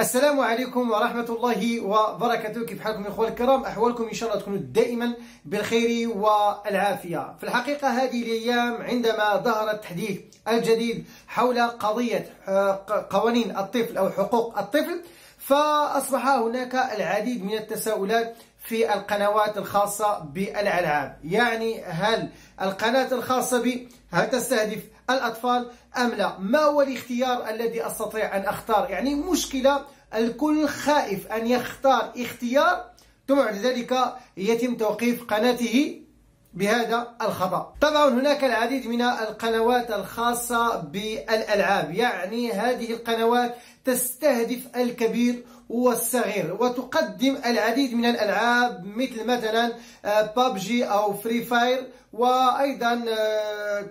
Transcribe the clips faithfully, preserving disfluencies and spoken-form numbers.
السلام عليكم ورحمة الله وبركاته. كيف حالكم يا اخوان الكرام؟ احوالكم ان شاء الله تكونوا دائما بالخير والعافية. في الحقيقة هذه الايام عندما ظهر التحديث الجديد حول قضية قوانين الطفل او حقوق الطفل، فاصبح هناك العديد من التساؤلات في القنوات الخاصة بالألعاب. يعني هل القناة الخاصة بي هل تستهدف الأطفال أم لا؟ ما هو الاختيار الذي أستطيع أن أختار؟ يعني مشكلة، الكل خائف أن يختار اختيار ثم بعد ذلك يتم توقيف قناته بهذا الخطأ. طبعا هناك العديد من القنوات الخاصة بالألعاب، يعني هذه القنوات تستهدف الكبير والصغير وتقدم العديد من الألعاب مثل مثلا بابجي أو فري فاير، وأيضا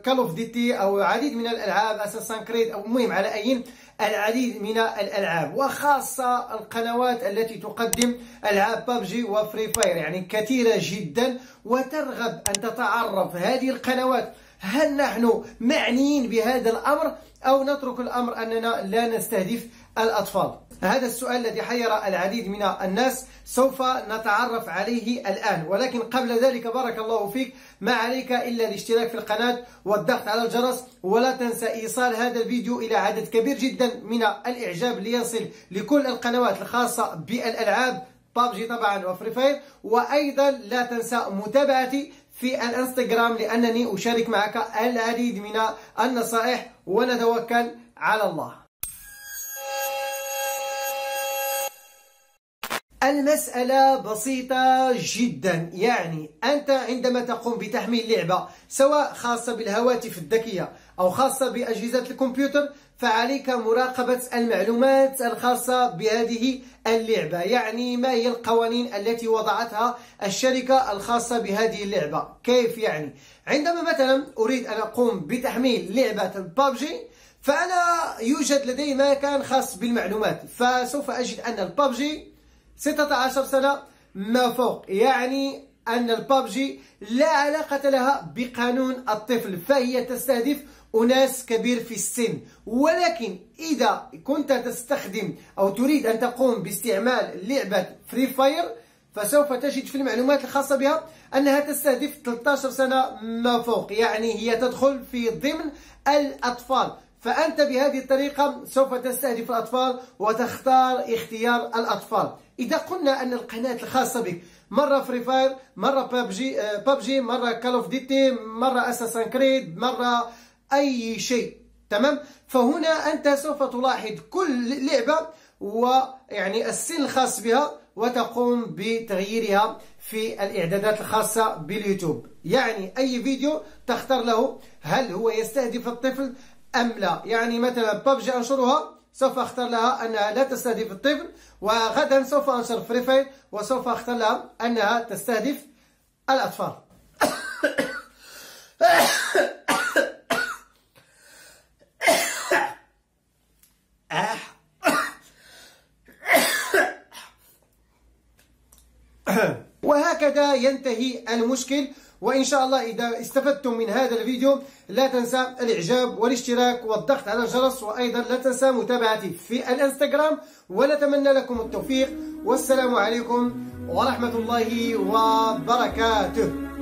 كال اوف ديوتي أو العديد من الألعاب أساسن كريد، أو المهم على أي العديد من الألعاب، وخاصة القنوات التي تقدم ألعاب بابجي وفري فاير يعني كثيرة جدا. وترغب أن تتعرف هذه القنوات هل نحن معنيين بهذا الأمر أو نترك الأمر أننا لا نستهدف الأطفال؟ هذا السؤال الذي حير العديد من الناس، سوف نتعرف عليه الآن. ولكن قبل ذلك بارك الله فيك، ما عليك إلا الاشتراك في القناة والضغط على الجرس، ولا تنسى إيصال هذا الفيديو إلى عدد كبير جدا من الإعجاب ليصل لكل القنوات الخاصة بالألعاب بابجي طبعا وفري فاير. وأيضا لا تنسى متابعتي في الانستغرام لأنني أشارك معك العديد من النصائح، ونتوكل على الله. المسألة بسيطة جدا، يعني أنت عندما تقوم بتحميل لعبة سواء خاصة بالهواتف الذكية أو خاصة بأجهزة الكمبيوتر، فعليك مراقبة المعلومات الخاصة بهذه اللعبة. يعني ما هي القوانين التي وضعتها الشركة الخاصة بهذه اللعبة؟ كيف يعني؟ عندما مثلا أريد أن أقوم بتحميل لعبة بابجي، فأنا يوجد لدي مكان خاص بالمعلومات، فسوف أجد أن البابجي ستة عشر سنة ما فوق، يعني أن البابجي لا علاقة لها بقانون الطفل، فهي تستهدف أناس كبير في السن. ولكن إذا كنت تستخدم أو تريد أن تقوم باستعمال لعبة فري فاير، فسوف تجد في المعلومات الخاصة بها أنها تستهدف ثلاثة عشر سنة ما فوق، يعني هي تدخل في ضمن الأطفال. فأنت بهذه الطريقة سوف تستهدف الأطفال وتختار اختيار الأطفال. إذا قلنا أن القناة الخاصة بك مرة فري فاير، مرة بابجي بابجي مرة كال اوف ديوتي، مرة أساسن كريد، مرة أي شيء، تمام؟ فهنا أنت سوف تلاحظ كل لعبة ويعني السن الخاص بها، وتقوم بتغييرها في الإعدادات الخاصة باليوتيوب. يعني أي فيديو تختار له هل هو يستهدف الطفل أم لا. يعني مثلا بابجي أنشرها، سوف أختار لها أنها لا تستهدف الطفل، وغدا سوف أنشر فري فاير وسوف أختار لها أنها تستهدف الأطفال. وهكذا ينتهي المشكل. وإن شاء الله إذا استفدتم من هذا الفيديو لا تنسى الإعجاب والاشتراك والضغط على الجرس، وأيضا لا تنسى متابعتي في الانستغرام، ونتمنى لكم التوفيق. والسلام عليكم ورحمة الله وبركاته.